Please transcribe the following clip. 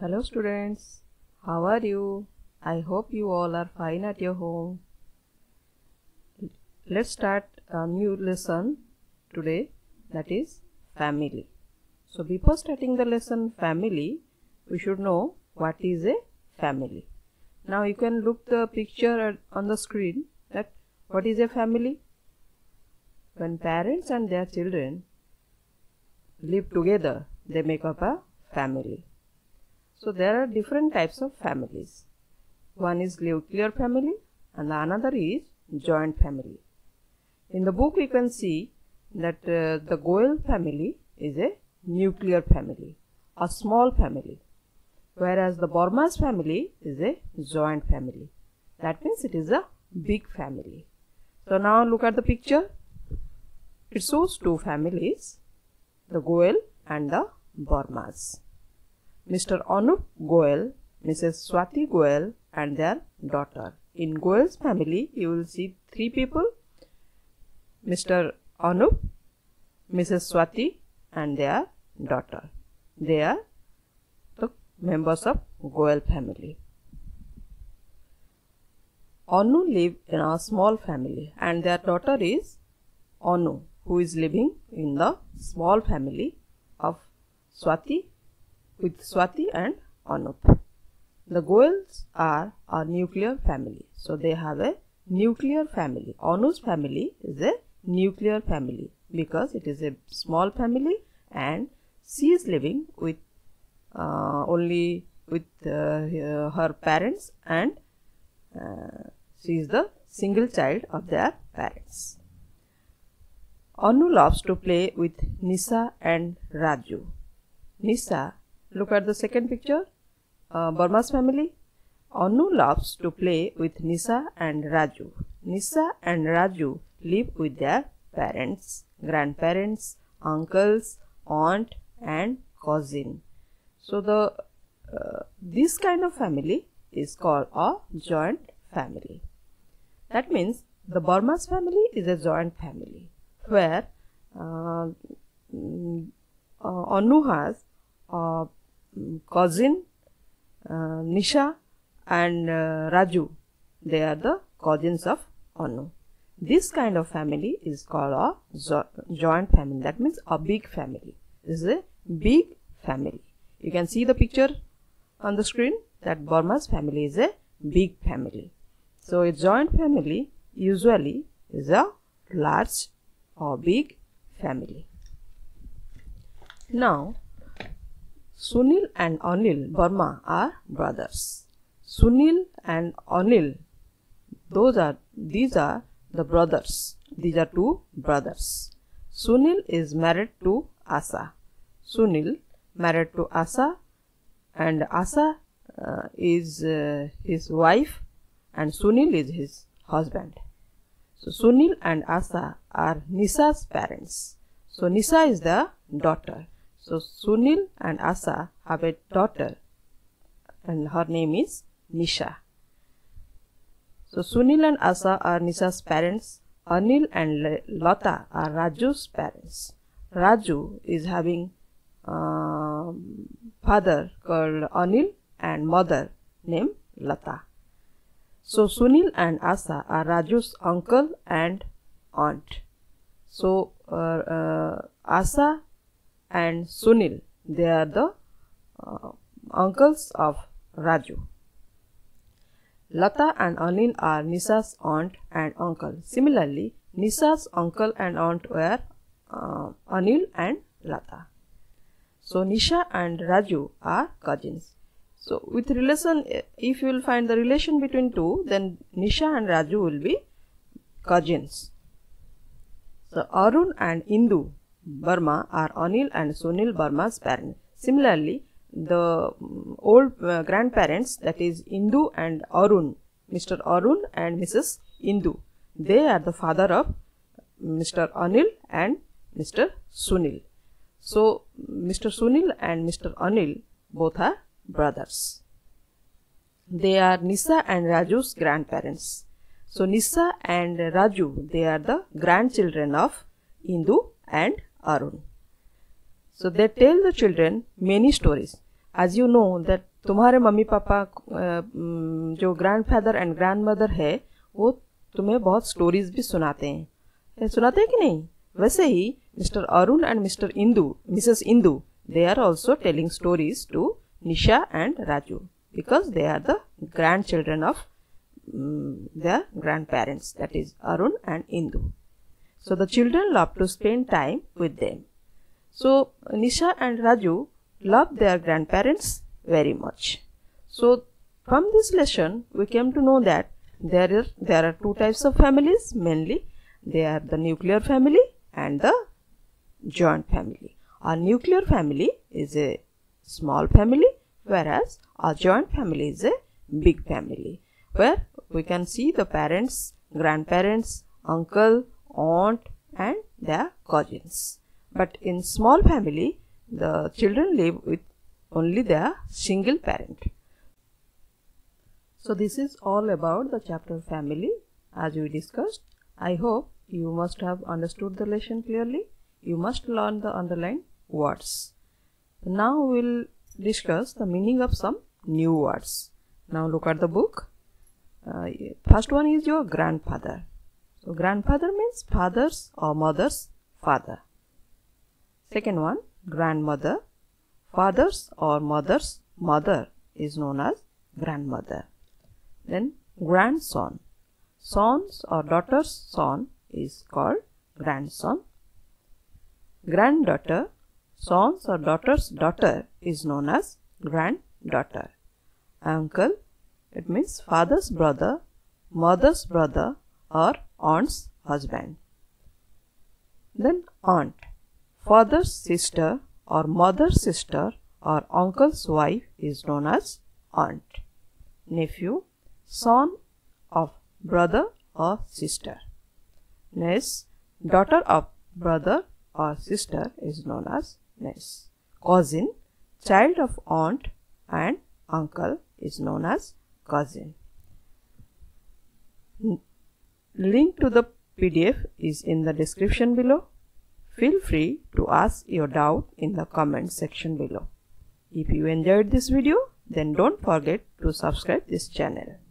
Hello students, how are you? I hope you all are fine at your home. Let's start a new lesson today, that is family. So before starting the lesson family, we should know what is a family. Now you can look the picture on the screen that what is a family? When parents and their children live together, they make up a family. So there are different types of families. One is nuclear family and another is joint family. In the book we can see that the Goel family is a nuclear family, a small family. Whereas the Verma's family is a joint family. That means it is a big family. So now look at the picture. It shows two families, the Goel and the Vermas. Mr. Anup Goel, Mrs. Swati Goel and their daughter. In Goel's family, you will see three people, Mr. Anup, Mrs. Swati and their daughter. They are the members of Goel family. Anu live in a small family and their daughter is Anu, who is living in the small family of Swati with Swati and Anup. The Goels are a nuclear family. So they have a nuclear family. Anu's family is a nuclear family because it is a small family and she is living with only with her parents and she is the single child of their parents. Anu loves to play with Nisha and Raju. Nisha, look at the second picture, Verma's family. Anu loves to play with Nisha and Raju. Nisha and Raju live with their parents, grandparents, uncles, aunt and cousin. So the this kind of family is called a joint family. That means the Verma's family is a joint family where Anu has cousin Nisha and Raju. They are the cousins of Anu. This kind of family is called a joint family. That means a big family. This is a big family. You can see the picture on the screen that Verma's family is a big family. So a joint family usually is a large or big family. Now Sunil and Anil Verma are brothers. Sunil and Anil, these are the brothers. These are two brothers. Sunil is married to Asha. Sunil married to Asha, and Asha is his wife and Sunil is his husband. So Sunil and Asha are Nisha's parents. So Nisha is the daughter. So Sunil and Asha have a daughter and her name is Nisha. So Sunil and Asha are Nisha's parents. Anil and Lata are Raju's parents. Raju is having father called Anil and mother named Lata. So Sunil and Asha are Raju's uncle and aunt. So Asha and Sunil, they are the uncles of Raju. Lata and Anil are Nisha's aunt and uncle. Similarly, Nisha's uncle and aunt were Anil and Lata. So Nisha and Raju are cousins. So with relation, if you will find the relation between two, then Nisha and Raju will be cousins. So Arun and Indu Verma are Anil and Sunil Verma's parents. Similarly, the old grandparents, that is Indu and Arun, Mr. Arun and Mrs. Indu, they are the father of Mr. Anil and Mr. Sunil. So Mr. Sunil and Mr. Anil both are brothers. They are Nisha and Raju's grandparents. So Nisha and Raju, they are the grandchildren of Indu and Arun. So they tell the children many stories. as you know that तुम्हारे mummy papa जो grandfather and grandmother है वो तुम्हें बहुत stories भी सुनाते हैं कि नहीं. वैसे ही mister Arun and mister Indu Mrs Indu they are also telling stories to Nisha and Raju because they are the grandchildren of their grandparents, that is Arun and Indu. So the children love to spend time with them. So Nisha and Raju love their grandparents very much. So from this lesson we came to know that there are two types of families mainly. They are the nuclear family and the joint family. A nuclear family is a small family, whereas a joint family is a big family, where we can see the parents, grandparents, uncle, aunt and their cousins. But in small family, the children live with only their single parent. So this is all about the chapter family as we discussed. I hope you must have understood the lesson clearly. You must learn the underlined words. Now we will discuss the meaning of some new words. Now look at the book. First one is your grandfather. So grandfather means father's or mother's father. Second one, grandmother. Father's or mother's mother is known as grandmother. Then grandson. Son's or daughter's son is called grandson. Granddaughter, son's or daughter's daughter is known as granddaughter. Uncle, it means father's brother, mother's brother or aunt's husband. Then aunt, father's sister or mother's sister or uncle's wife is known as aunt. Nephew, son of brother or sister. Niece, daughter of brother or sister is known as niece. Cousin, child of aunt and uncle is known as cousin. Link to the PDF is in the description below. Feel free to ask your doubt in the comment section below. If you enjoyed this video, then don't forget to subscribe this channel.